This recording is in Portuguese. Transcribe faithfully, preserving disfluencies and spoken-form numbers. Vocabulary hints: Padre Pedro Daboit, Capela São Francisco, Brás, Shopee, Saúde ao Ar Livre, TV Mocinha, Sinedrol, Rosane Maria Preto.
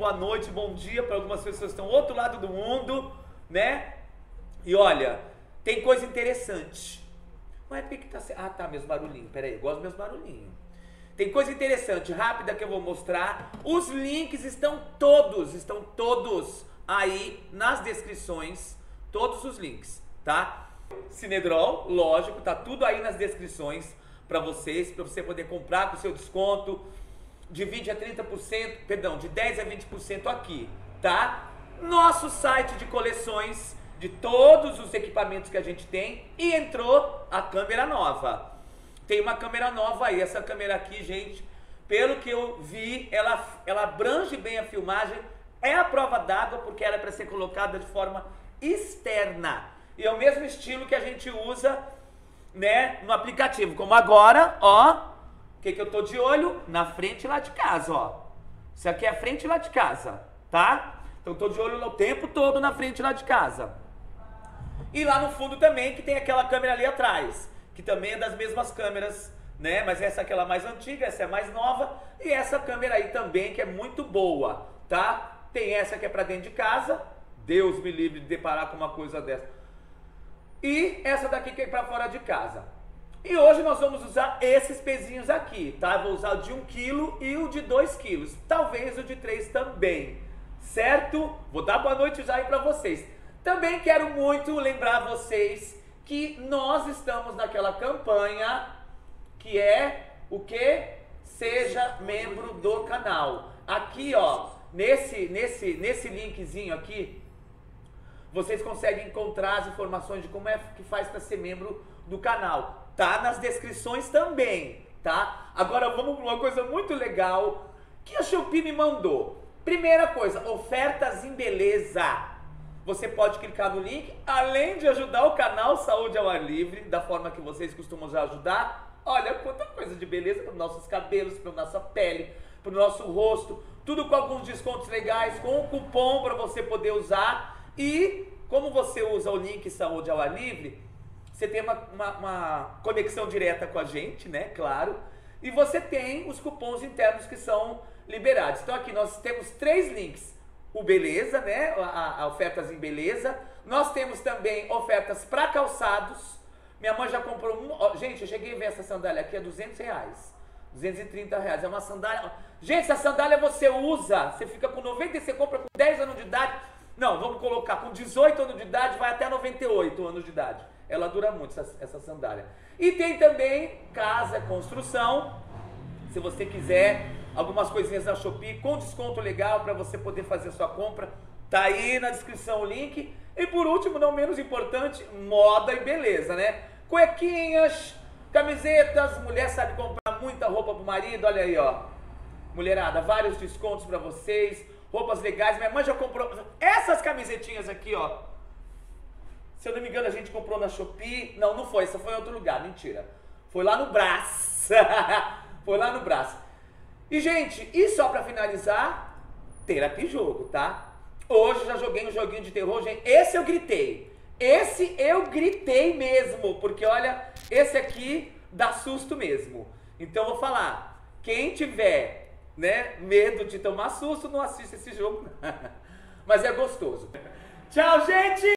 boa noite, bom dia para algumas pessoas que estão do outro lado do mundo, né? E olha, tem coisa interessante. Mas por que tá... Ah, tá, meus barulhinhos. Pera aí, eu gosto dos meus barulhinhos. Tem coisa interessante, rápida, que eu vou mostrar. Os links estão todos, estão todos aí nas descrições. Todos os links, tá? Sinedrol, lógico, tá tudo aí nas descrições para vocês, para você poder comprar com seu desconto de vinte a trinta por cento, perdão, de dez a vinte por cento aqui, tá? Nosso site de coleções de todos os equipamentos que a gente tem e entrou a câmera nova. Tem uma câmera nova aí, essa câmera aqui, gente, pelo que eu vi, ela, ela abrange bem a filmagem, é a prova d'água porque era para ser colocada de forma externa. E é o mesmo estilo que a gente usa, né, no aplicativo. Como agora, ó. O que que eu tô de olho? Na frente lá de casa, ó. Isso aqui é a frente lá de casa, tá? Então tô de olho o tempo todo na frente lá de casa. E lá no fundo também, que tem aquela câmera ali atrás. Que também é das mesmas câmeras, né? Mas essa é aquela mais antiga, essa é mais nova. E essa câmera aí também, que é muito boa, tá? Tem essa que é pra dentro de casa. Deus me livre de deparar com uma coisa dessa. E essa daqui que é para fora de casa. E hoje nós vamos usar esses pezinhos aqui, tá? Vou usar o de um quilo e o de dois quilos. Talvez o de três também, certo? Vou dar boa noite já aí para vocês. Também quero muito lembrar vocês que nós estamos naquela campanha que é o quê? Seja membro do canal. Aqui, ó, nesse, nesse, nesse linkzinho aqui, vocês conseguem encontrar as informações de como é que faz para ser membro do canal. Tá nas descrições também, tá? Agora vamos para uma coisa muito legal que a Shopee me mandou. Primeira coisa, ofertas em beleza. Você pode clicar no link, além de ajudar o canal Saúde ao Ar Livre, da forma que vocês costumam já ajudar. Olha quanta coisa de beleza para os nossos cabelos, para nossa pele, para o nosso rosto. Tudo com alguns descontos legais, com um cupom para você poder usar. E como você usa o link Saúde ao Ar Livre, você tem uma, uma, uma conexão direta com a gente, né? Claro. E você tem os cupons internos que são liberados. Então aqui nós temos três links. O Beleza, né? A, a ofertas em Beleza. Nós temos também ofertas para calçados. Minha mãe já comprou um... Gente, eu cheguei a ver essa sandália aqui, é duzentos reais. duzentos e trinta reais. É uma sandália... Gente, essa sandália você usa. Você fica com noventa e você compra com dez anos de idade... Não, vamos colocar com dezoito anos de idade, vai até noventa e oito anos de idade. Ela dura muito, essa, essa sandália. E tem também casa, construção. Se você quiser algumas coisinhas na Shopee com desconto legal para você poder fazer a sua compra, tá aí na descrição o link. E por último, não menos importante, moda e beleza, né? Cuequinhas, camisetas, mulher sabe comprar muita roupa pro marido, olha aí, ó. Mulherada, vários descontos para vocês. Roupas legais, minha mãe já comprou essas camisetinhas aqui, ó. Se eu não me engano, a gente comprou na Shopee. Não, não foi, essa foi em outro lugar, mentira. Foi lá no Brás. Foi lá no Brás. E, gente, e só pra finalizar, terapia e jogo, tá? Hoje já joguei um joguinho de terror, gente. Esse eu gritei. Esse eu gritei mesmo, porque, olha, esse aqui dá susto mesmo. Então, eu vou falar, quem tiver... Né? Medo de tomar susto, não assista esse jogo. Mas é gostoso. Tchau, gente!